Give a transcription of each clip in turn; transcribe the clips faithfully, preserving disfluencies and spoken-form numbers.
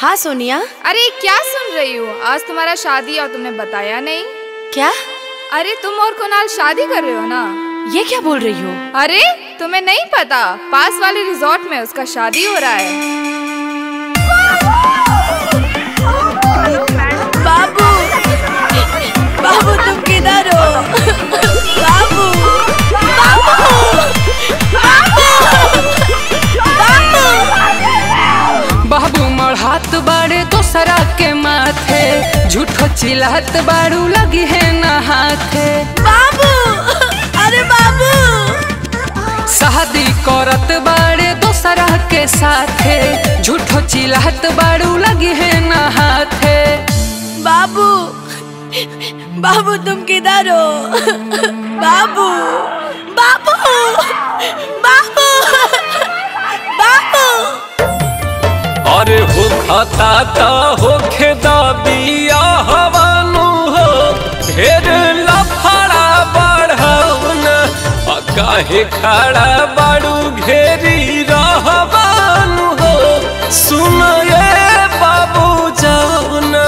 हाँ सोनिया। अरे क्या सुन रही हो? आज तुम्हारा शादी और तुमने बताया नहीं। क्या? अरे तुम और कुणाल शादी कर रहे हो ना? ये क्या बोल रही हो? अरे तुम्हें नहीं पता, पास वाले रिजॉर्ट में उसका शादी हो रहा है। बाबू, बाबू तुम किधर हो? बाबू, बाबू, बाबू हाथ बाड़े तो सरा के माथे, झूठो चिल्लात बाड़ू लगी है ना हाथे। बाबू, अरे बाबू, शादी करत बाड़े तो सरा के साथे, झूठो चिल्लात बाड़ू लगी है ना हाथे। बाबू, बाबू तुम किधर हो? बाबू, बाबू, बाबू, बाबू। अरे हो खाता हो खेदा बिया हवानू हो, ढेर लफड़ा बढ़ावना, काहे खड़ा बाड़ू घेरी रहवानू हो। सुन ये बाबू जाऊना,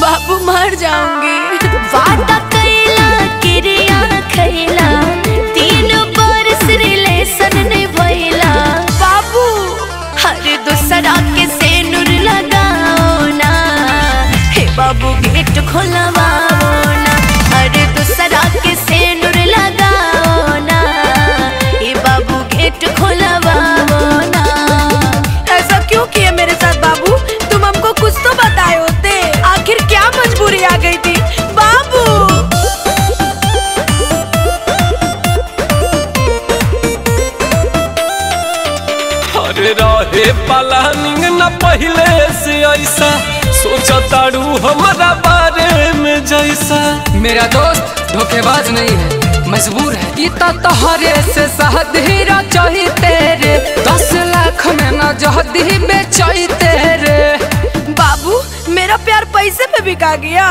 बाबू मर जाऊंगी। वादा कैला किरिया खैला, तीन बरस रिलेशन नहीं भइला। बाबू अरे दूसरा के से नूर लगाओ ना, हे बाबू गेट खोलवाओ ना। अरे दूसरा के से नूर लगाओ ना, हे बाबू गेट खोलवाओ ना। ऐसा क्यों किया मेरे साथ बाबू? तुम हमको कुछ तो बताए होते, आखिर क्या मजबूरी आ गई थी? बाबू रहे प्लानिंग न पहले से, ऐसा सोचा तारू हमारा बारे में जैसा। मेरा दोस्त धोखेबाज नहीं है, मजबूर है। इतना तोहरे से शादी रचाई तेरे, दस लाख में न जहदी बेचाई तेरे। बाबू मेरा प्यार पैसे पे बिका गया।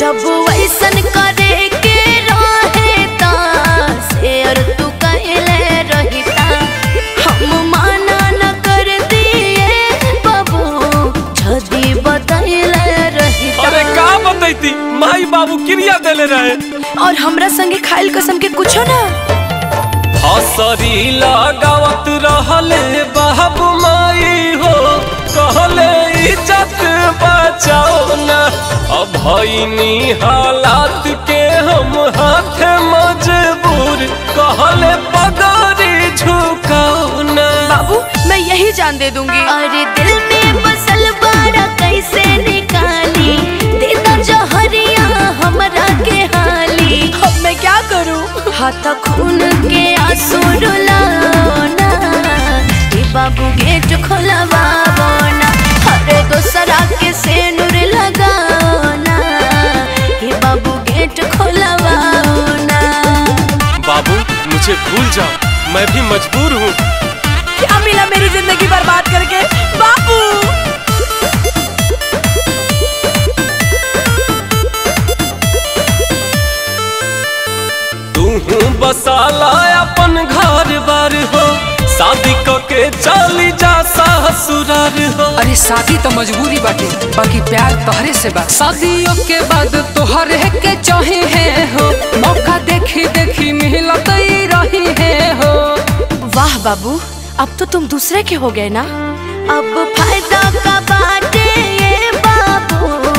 जब वैसन करे के रहता से और तू कहले रहता, हम माना माई बाबू क्रिया देले रहे और हमरा संगे खाइल कसम के कुछो ना। हसरी लगावत रहले बाबू माई हो, कहले इज्जत बचाओ ना। अब भईनी हालात के हम हाथ मजबूर, कहले पगड़ी झुकाओ ना। बाबू मैं यही जान दे दूंगी। अरे दिल में बसल बाड़ा कैसे निकाली, जहरिया हमरा के हाली। अब मैं क्या करूं? हाथ खून के आंसू रुलाओ ना, ये बाबू गेट खोलवाओ ना। अरे दूसरा के से नूर लगाओ ना, ये बाबू गेट खोलवाओ ना। बाबू मुझे भूल जाओ, मैं भी मजबूर हूँ। क्या मिला मेरी जिंदगी बर्बाद करके? बाबू बसाला अपन घर बार हो, शादी करके चली जा ससुराल हो। अरे शादी तो मजबूरी बाटे, बाकी प्यार तोहरे से बा। शादियों के बाद तोहरे के चाहे है हो, मौका देखी देखी मिलत ही रही है हो। वाह बाबू अब तो तुम दूसरे के हो गए ना। अब फायदा का बाटे ये बाबू,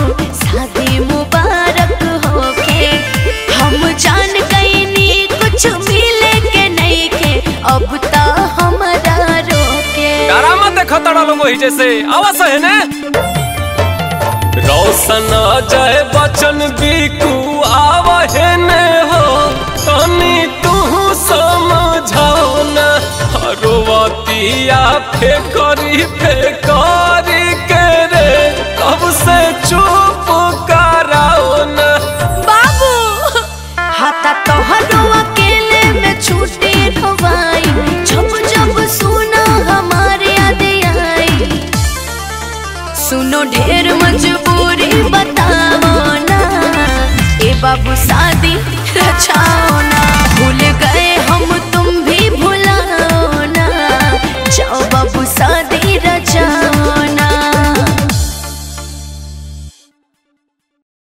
शादी मुबारक हो के। हम जान गई मिले के नहीं के, अब ता हमारा रोके। डरामा देखो तड़ा लोगो ही जैसे आवाज़ है ने। रौशन जय बचन बिकू आवा है ने हो, तनी तू समझाओ ना। रोवतिया फेकरी फेकरी के रे, तब से चुप कराओ ना। बाबू हाथा तो हनुआ छूटे हवाई, जब जब सुना हमारे याद आई। सुनो ढेर मजबूरी बताओ ना, ये बाबू शादी रचाओ ना।